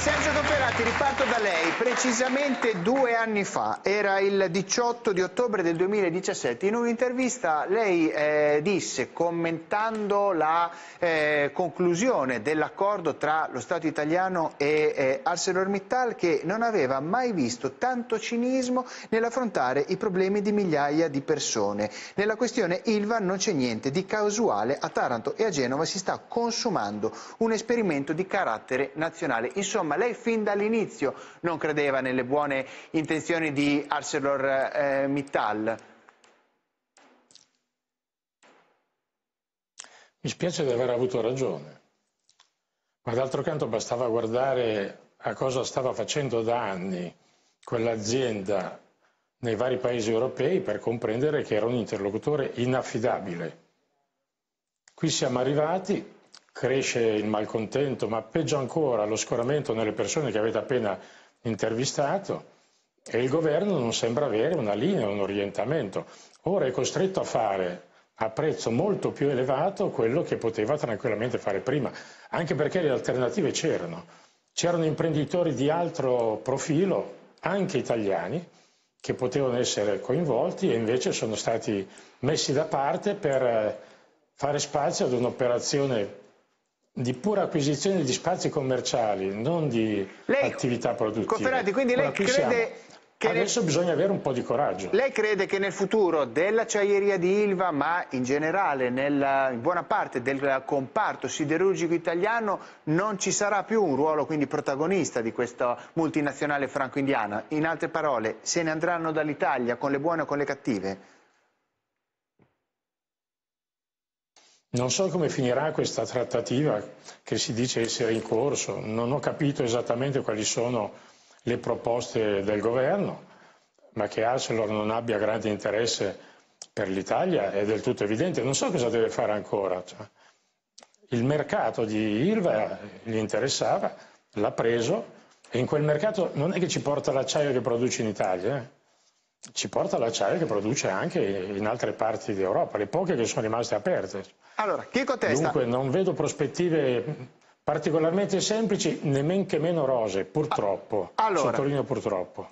Sergio Cofferati, riparto da lei. Precisamente 2 anni fa, era il 18 di ottobre del 2017, in un'intervista lei disse, commentando la conclusione dell'accordo tra lo Stato italiano e ArcelorMittal, che non aveva mai visto tanto cinismo nell'affrontare i problemi di migliaia di persone. Nella questione ILVA non c'è niente di casuale, a Taranto e a Genova si sta consumando un esperimento di carattere nazionale. Insomma, ma lei fin dall'inizio non credeva nelle buone intenzioni di ArcelorMittal. Mi spiace di aver avuto ragione, ma d'altro canto bastava guardare a cosa stava facendo da anni quell'azienda nei vari paesi europei per comprendere che era un interlocutore inaffidabile. Qui siamo arrivati. Cresce il malcontento, ma peggio ancora lo scoramento nelle persone che avete appena intervistato, e il governo non sembra avere una linea, un orientamento. Ora è costretto a fare a prezzo molto più elevato quello che poteva tranquillamente fare prima, anche perché le alternative c'erano. C'erano imprenditori di altro profilo, anche italiani, che potevano essere coinvolti e invece sono stati messi da parte per fare spazio ad un'operazione di pura acquisizione di spazi commerciali, non di attività produttive. Cofferati, quindi lei crede che adesso bisogna avere un po' di coraggio. Lei crede che nel futuro dell'acciaieria di Ilva, ma in generale in buona parte del comparto siderurgico italiano, non ci sarà più un ruolo quindi protagonista di questa multinazionale franco-indiana? In altre parole, se ne andranno dall'Italia con le buone o con le cattive? Non so come finirà questa trattativa che si dice essere in corso, non ho capito esattamente quali sono le proposte del governo, ma che Arcelor non abbia grande interesse per l'Italia è del tutto evidente. Non so cosa deve fare ancora. Il mercato di Ilva gli interessava, l'ha preso, e in quel mercato non è che ci porta l'acciaio che produce in Italia, ci porta l'acciaio che produce anche in altre parti d'Europa, le poche che sono rimaste aperte. Allora, chi contesta? Dunque non vedo prospettive particolarmente semplici, neanche meno rose, purtroppo, allora, sottolineo purtroppo.